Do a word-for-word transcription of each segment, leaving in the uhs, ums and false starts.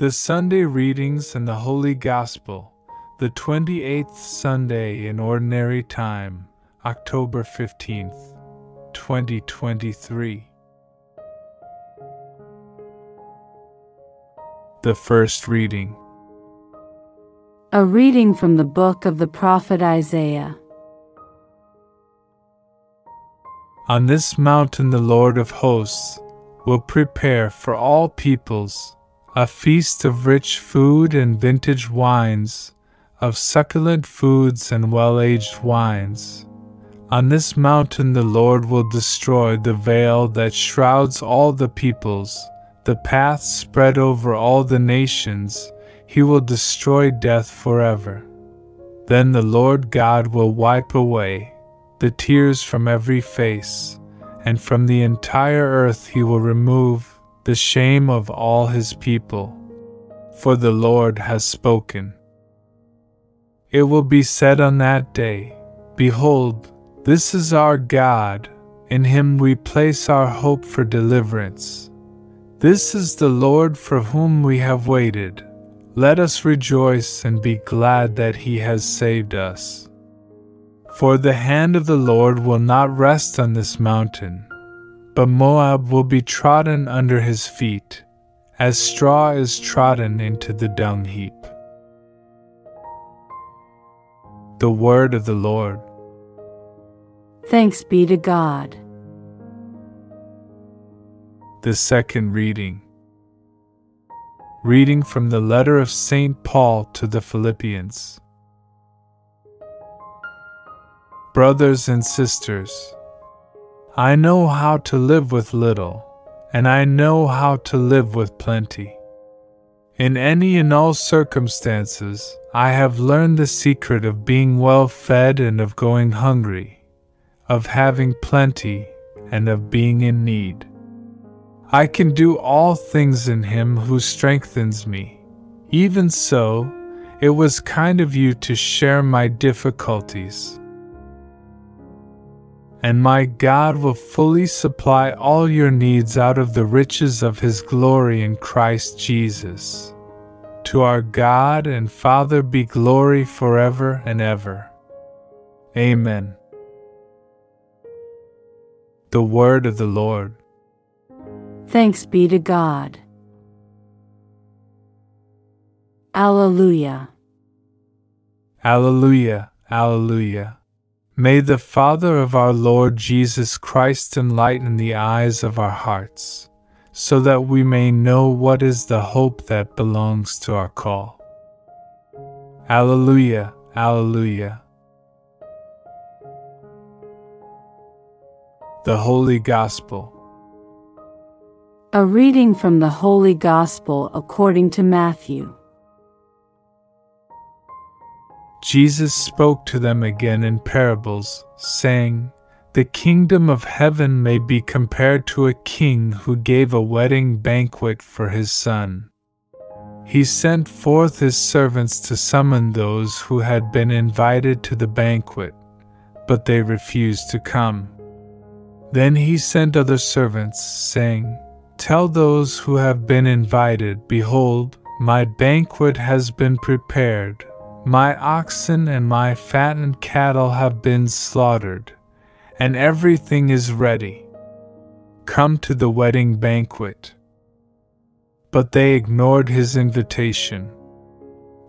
The Sunday readings and the Holy Gospel, the twenty-eighth Sunday in Ordinary Time, October fifteenth, twenty twenty-three. The first reading. A reading from the book of the prophet Isaiah. On this mountain the Lord of hosts will prepare for all peoples a feast of rich food and vintage wines, of succulent foods and well-aged wines. On this mountain the Lord will destroy the veil that shrouds all the peoples, the path spread over all the nations. He will destroy death forever. Then the Lord God will wipe away the tears from every face, and from the entire earth he will remove the shame of all his people, for the Lord has spoken. It will be said on that day, "Behold, this is our God, in him we place our hope for deliverance. This is the Lord for whom we have waited. Let us rejoice and be glad that he has saved us." For the hand of the Lord will not rest on this mountain, but Moab will be trodden under his feet, as straw is trodden into the dung heap. The word of the Lord. Thanks be to God. The second reading. Reading from the letter of Saint Paul to the Philippians. Brothers and sisters, I know how to live with little, and I know how to live with plenty. In any and all circumstances, I have learned the secret of being well fed and of going hungry, of having plenty and of being in need. I can do all things in him who strengthens me. Even so, it was kind of you to share my difficulties. And my God will fully supply all your needs out of the riches of his glory in Christ Jesus. To our God and Father be glory forever and ever. Amen. The word of the Lord. Thanks be to God. Alleluia. Alleluia, alleluia. May the Father of our Lord Jesus Christ enlighten the eyes of our hearts, so that we may know what is the hope that belongs to our call. Alleluia, alleluia. The Holy Gospel. A reading from the Holy Gospel according to Matthew. Jesus spoke to them again in parables, saying, "The kingdom of heaven may be compared to a king who gave a wedding banquet for his son. He sent forth his servants to summon those who had been invited to the banquet, but they refused to come. Then he sent other servants, saying, 'Tell those who have been invited, behold, my banquet has been prepared. My oxen and my fattened cattle have been slaughtered, and everything is ready. Come to the wedding banquet.' But they ignored his invitation.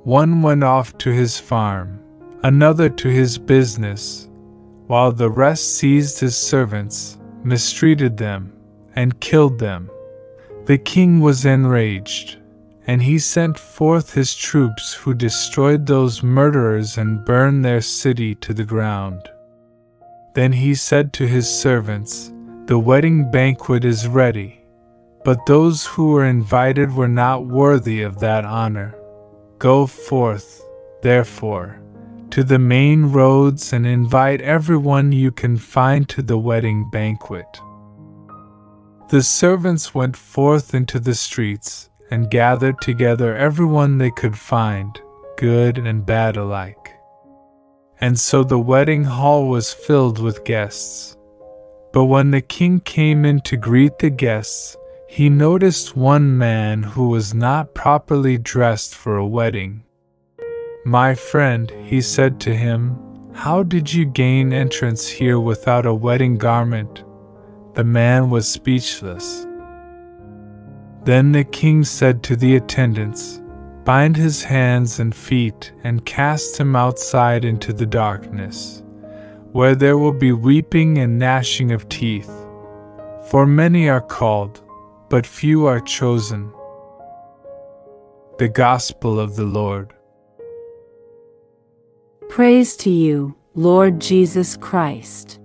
One went off to his farm, another to his business, while the rest seized his servants, mistreated them, and killed them. The king was enraged, and he sent forth his troops who destroyed those murderers and burned their city to the ground. Then he said to his servants, 'The wedding banquet is ready, but those who were invited were not worthy of that honor. Go forth, therefore, to the main roads and invite everyone you can find to the wedding banquet.' The servants went forth into the streets and gathered together everyone they could find, good and bad alike. And so the wedding hall was filled with guests. But when the king came in to greet the guests, He noticed one man who was not properly dressed for a wedding. "My friend," he said to him, "how did you gain entrance here without a wedding garment?" The man was speechless. Then the king said to the attendants, "Bind his hands and feet and cast him outside into the darkness, where there will be weeping and gnashing of teeth. For many are called, but few are chosen." The Gospel of the Lord. Praise to you, Lord Jesus Christ.